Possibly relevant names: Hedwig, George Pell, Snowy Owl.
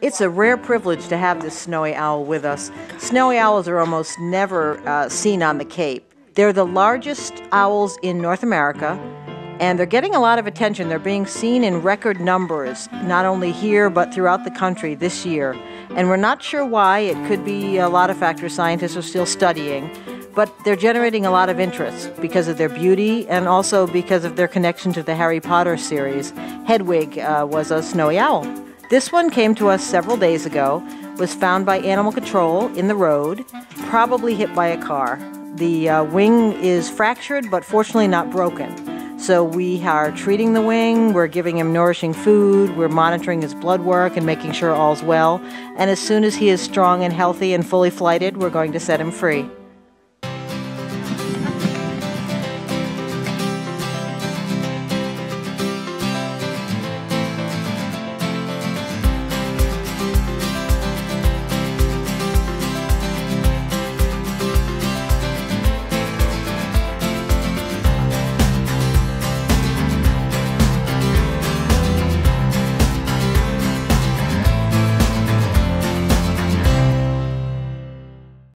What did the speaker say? It's a rare privilege to have this snowy owl with us. Snowy owls are almost never seen on the Cape. They're the largest owls in North America, and they're getting a lot of attention. They're being seen in record numbers, not only here but throughout the country this year. And we're not sure why. It could be a lot of factors scientists are still studying, but they're generating a lot of interest because of their beauty and also because of their connection to the Harry Potter series. Hedwig was a snowy owl. This one came to us several days ago, was found by animal control in the road, probably hit by a car. The wing is fractured, but fortunately not broken. So we are treating the wing, we're giving him nourishing food, we're monitoring his blood work and making sure all's well. And as soon as he is strong and healthy and fully flighted, we're going to set him free.